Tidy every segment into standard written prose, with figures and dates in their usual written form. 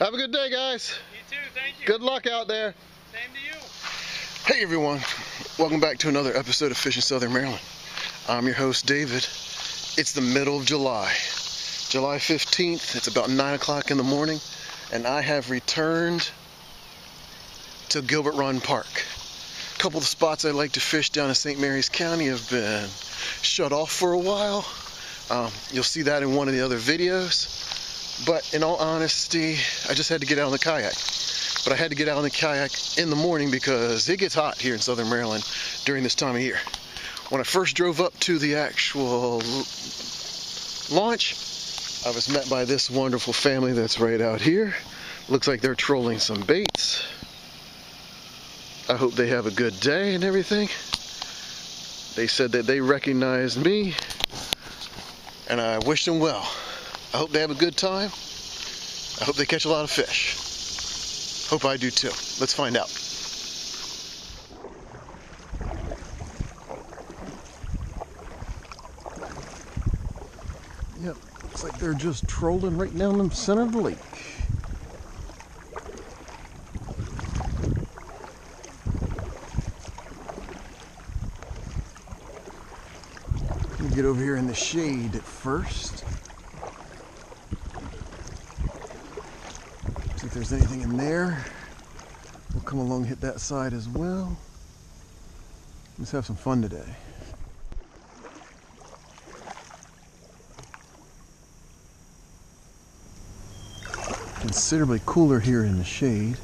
Have a good day, guys. You too, thank you. Good luck out there. Same to you. Hey everyone, welcome back to another episode of Fishing Southern Maryland. I'm your host, David. It's the middle of July, July 15th. It's about 9 o'clock in the morning, and I have returned to Gilbert Run Park. A couple of the spots I like to fish down in St. Mary's County have been shut off for a while. You'll see that in one of the other videos. But in all honesty, I just had to get out on the kayak. But I had to get out on the kayak in the morning because it gets hot here in Southern Maryland during this time of year. When I first drove up to the actual launch, I was met by this wonderful family that's right out here. Looks like they're trolling some baits. I hope they have a good day and everything. They said that they recognized me, and I wish them well. I hope they have a good time. I hope they catch a lot of fish. Hope I do too. Let's find out. Yep, looks like they're just trolling right down the center of the lake. Let me get over here in the shade at first. See if there's anything in there. We'll come along and hit that side as well. Let's have some fun today. Considerably cooler here in the shade.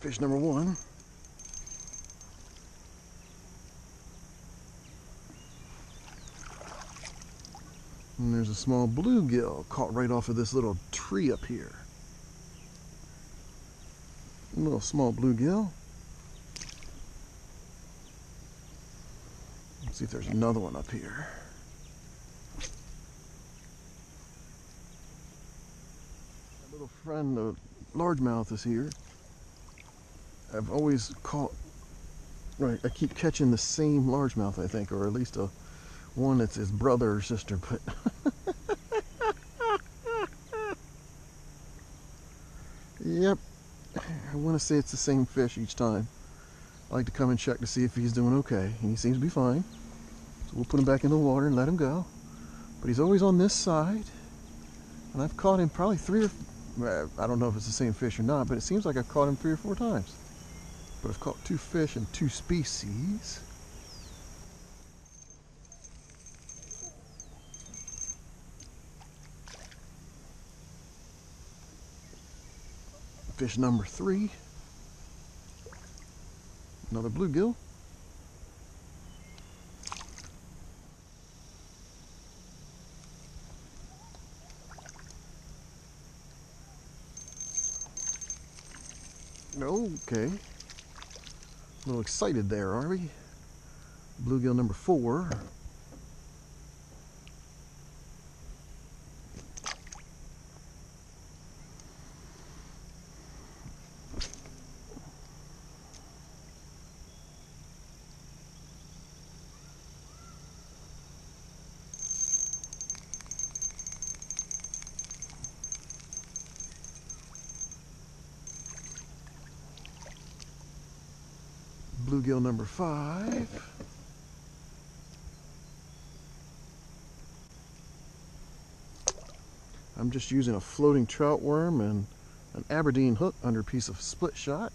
Fish number one. And there's a small bluegill caught right off of this little tree up here. A little small bluegill. Let's see if there's another one up here. My little friend, the largemouth, is here. I've always caught, right, I keep catching the same largemouth, I think, or at least a one that's his brother or sister, but yep, I want to say it's the same fish each time. I like to come and check to see if he's doing okay, and he seems to be fine. So we'll put him back in the water and let him go. But he's always on this side, and I've caught him probably I don't know if it's the same fish or not, but it seems like I've caught him 3 or 4 times. But I've caught 2 fish in 2 species. Fish number 3, another bluegill. Okay, a little excited there, are we? Bluegill number 4. Bluegill number 5. I'm just using a floating trout worm and an Aberdeen hook under a piece of split shot.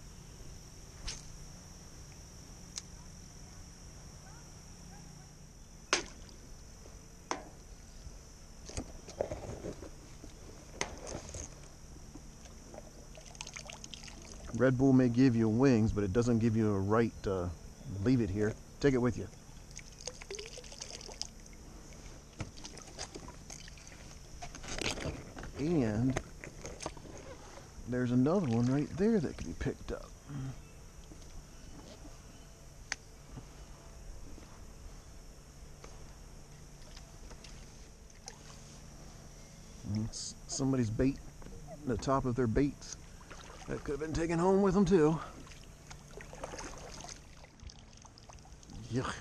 Red Bull may give you wings, but it doesn't give you a right to leave it here. Take it with you. And there's another one right there that can be picked up. It's somebody's bait, the top of their baits. That could have been taken home with them too. Yuck.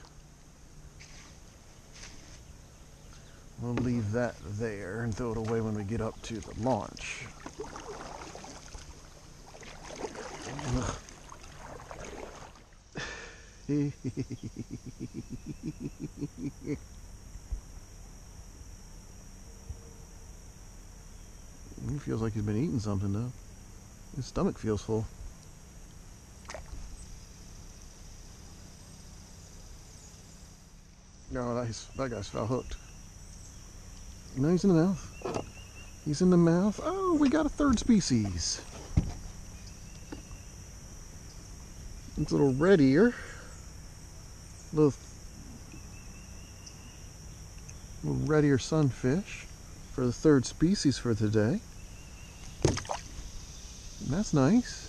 We'll leave that there and throw it away when we get up to the launch. He feels like he's been eating something though. His stomach feels full. Oh, that guy's foul hooked. No, he's in the mouth. He's in the mouth. Oh, we got a third species. It's a little red ear. Little red ear sunfish for the third species for today. And that's nice.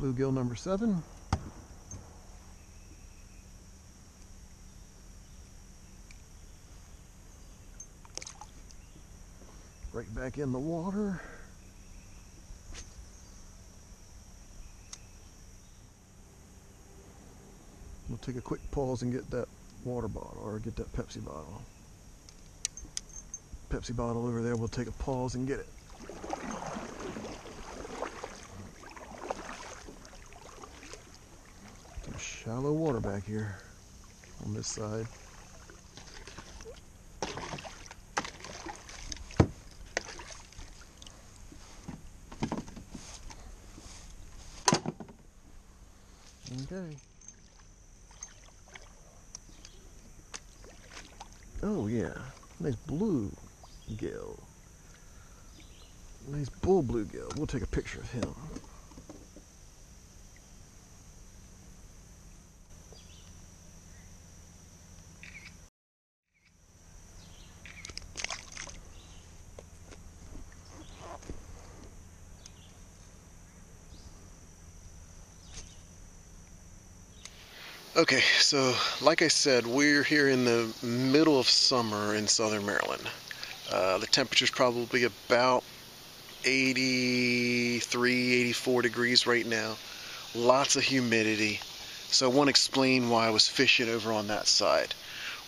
Bluegill number 7. Right back in the water. We'll take a quick pause and get that water bottle, or get that Pepsi bottle. Pepsi bottle over there, we'll take a pause and get it. Some shallow water back here on this side. Okay. Oh yeah, nice bluegill. Nice bull bluegill. We'll take a picture of him. Okay, so like I said, we're here in the middle of summer in Southern Maryland. The temperature's probably about 83, 84 degrees right now. Lots of humidity. So I want to explain why I was fishing over on that side.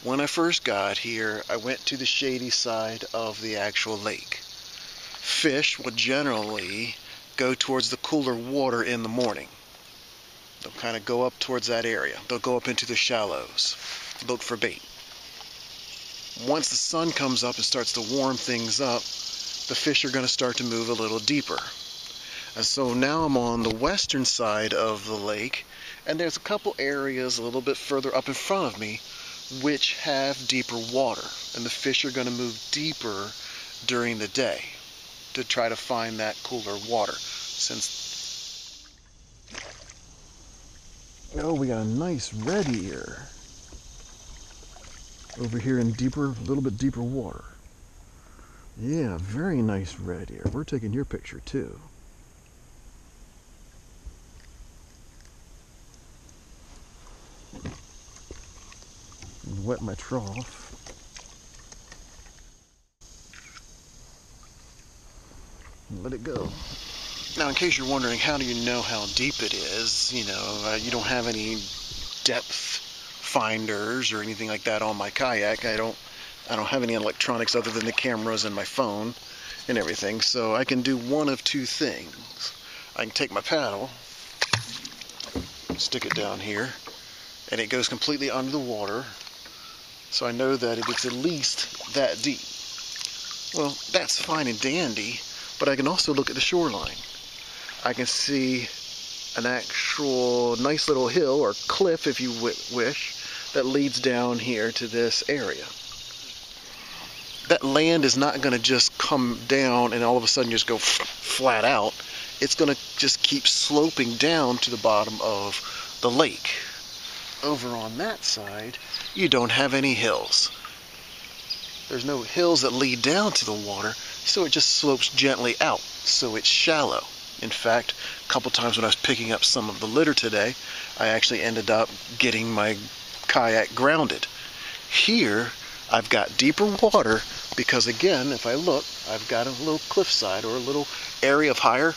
When I first got here, I went to the shady side of the actual lake. Fish will generally go towards the cooler water in the morning. They'll kind of go up towards that area. They'll go up into the shallows, look for bait. Once the sun comes up and starts to warm things up, the fish are going to start to move a little deeper. And so now I'm on the western side of the lake, and there's a couple areas a little bit further up in front of me which have deeper water, and the fish are going to move deeper during the day to try to find that cooler water. Oh, we got a nice red ear over here in deeper, a little bit deeper water. Yeah, very nice red ear. We're taking your picture too. Wet my trough. Let it go. Now, in case you're wondering, how do you know how deep it is? You know, you don't have any depth finders or anything like that on my kayak. I don't have any electronics other than the cameras and my phone and everything. So I can do one of two things. I can take my paddle, stick it down here, and it goes completely under the water. So I know that it's at least that deep. Well, that's fine and dandy, but I can also look at the shoreline. I can see an actual nice little hill or cliff, if you wish, that leads down here to this area. That land is not going to just come down and all of a sudden just go flat out. It's going to just keep sloping down to the bottom of the lake. Over on that side, you don't have any hills. There's no hills that lead down to the water, so it just slopes gently out, so it's shallow. In fact, a couple times when I was picking up some of the litter today, I actually ended up getting my kayak grounded. Here, I've got deeper water because, again, if I look, I've got a little cliffside or a little area of higher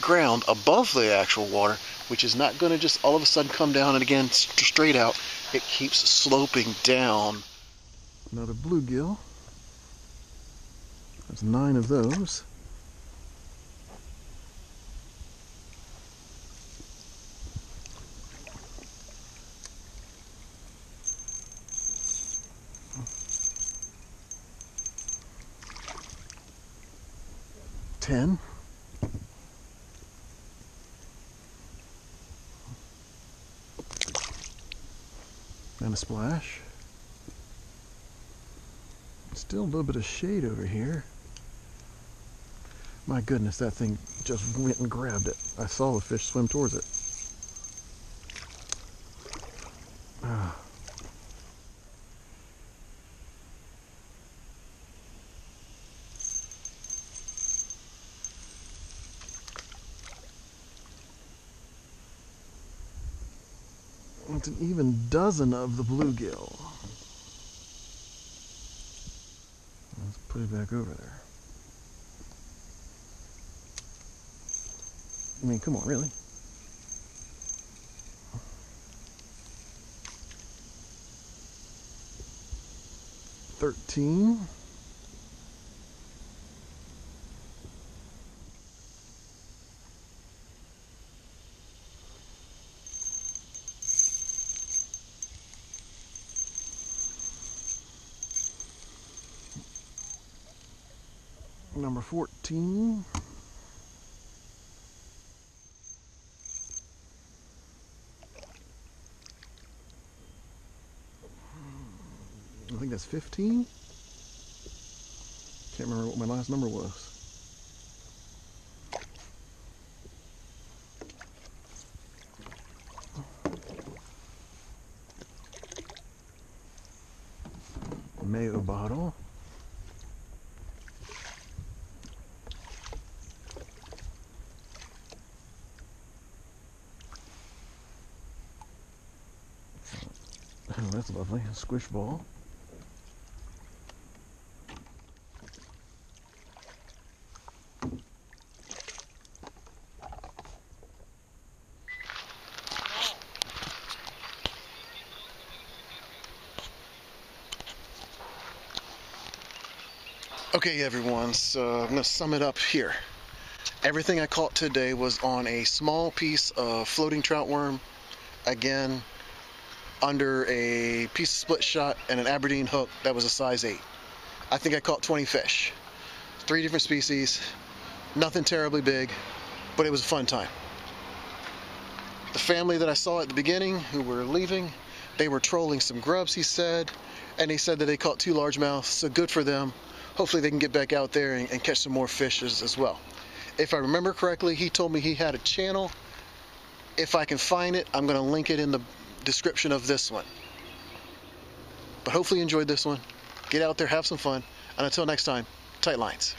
ground above the actual water, which is not going to just all of a sudden come down and again straight out. It keeps sloping down. Another bluegill. There's 9 of those. And a splash. Still a little bit of shade over here. My goodness, that thing just went and grabbed it. I saw the fish swim towards it. It's an even dozen of the bluegill. Let's put it back over there. I mean, come on, really? $13. Number 14. I think that's 15. Can't remember what my last number was. Mayo bottle. Oh, that's lovely. A squish ball. Okay, everyone, so I'm going to sum it up here. Everything I caught today was on a small piece of floating trout worm. Again, under a piece of split shot and an Aberdeen hook that was a size 8. I think I caught 20 fish, 3 different species, nothing terribly big, but it was a fun time. The family that I saw at the beginning who were leaving, they were trolling some grubs, he said, and he said that they caught 2 largemouths, so good for them. Hopefully they can get back out there and catch some more fishes as well. If I remember correctly, he told me he had a channel. If I can find it, I'm going to link it in the description of this one. But hopefully you enjoyed this one. Get out there, have some fun, and until next time, tight lines.